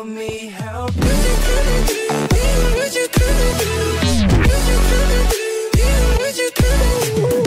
help me, help me. What you gonna do? What you gonna do? What you gonna do?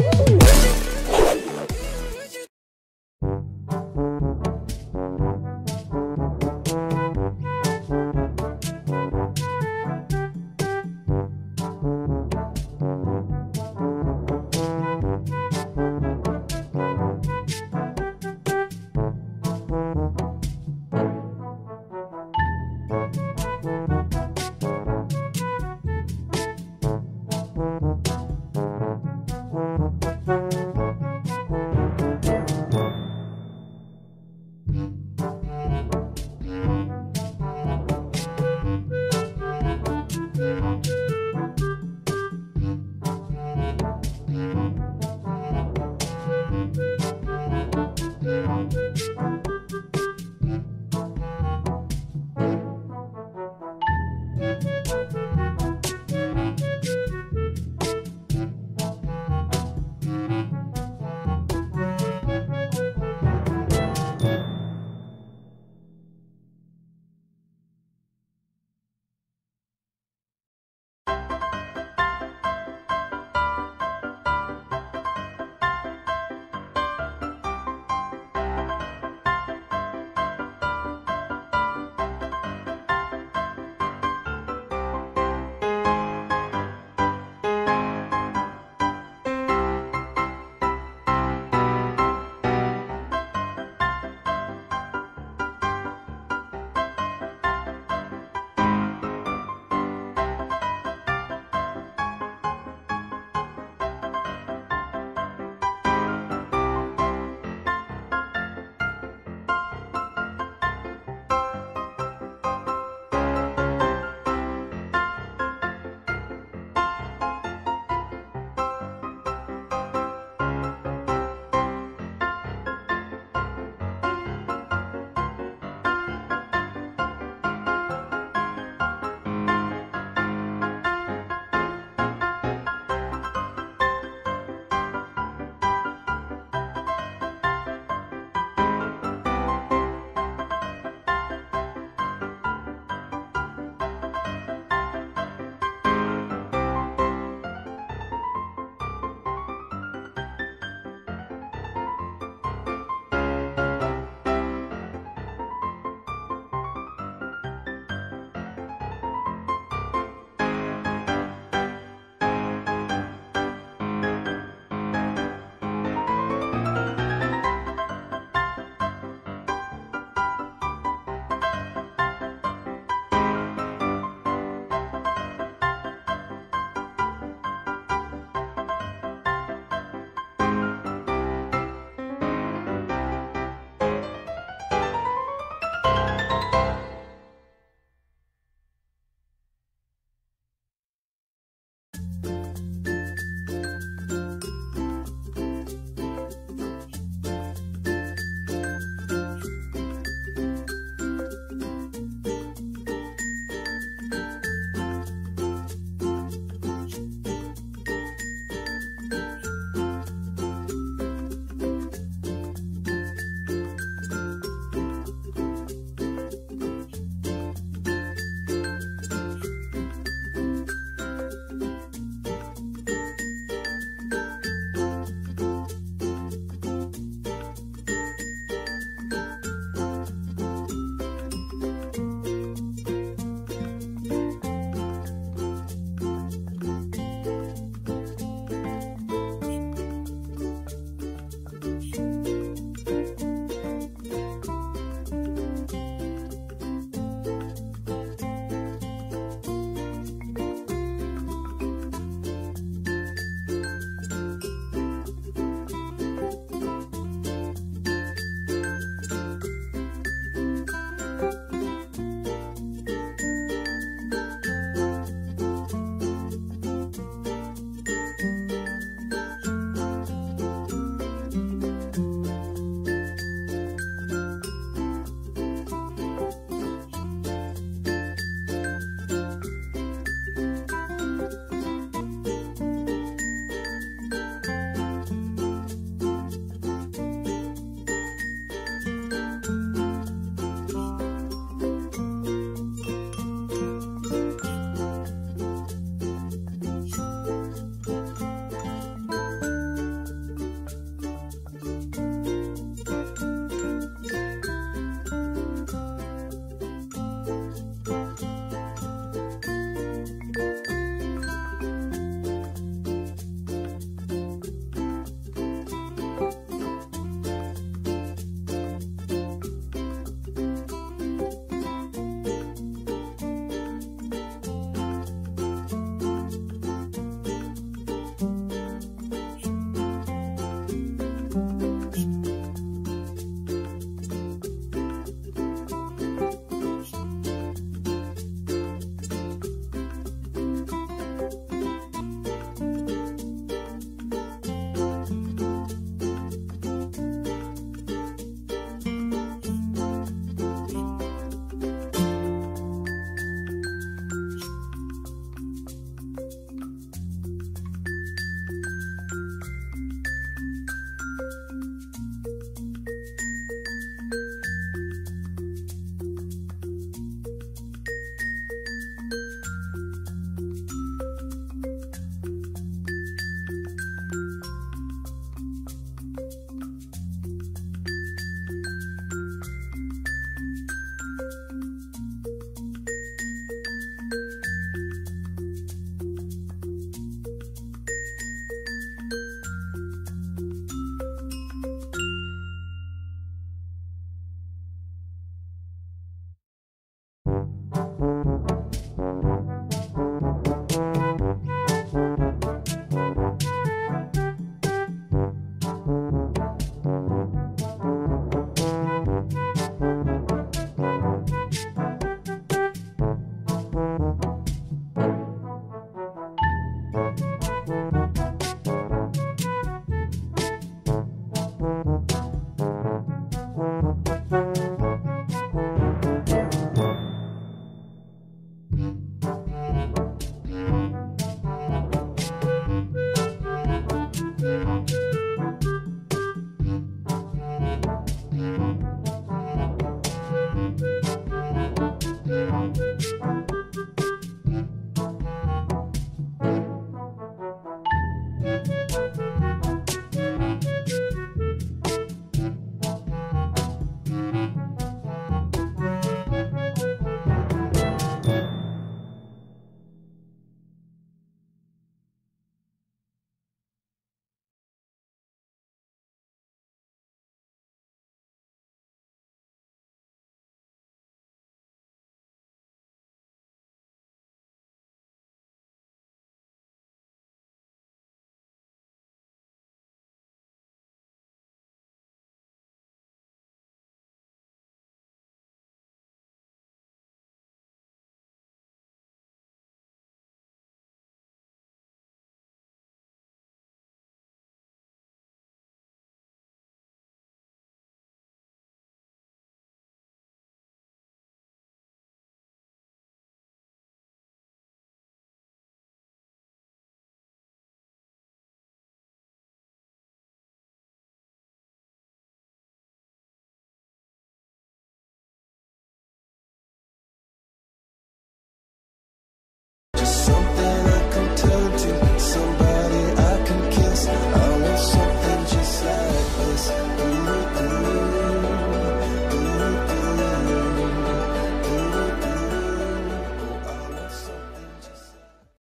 something.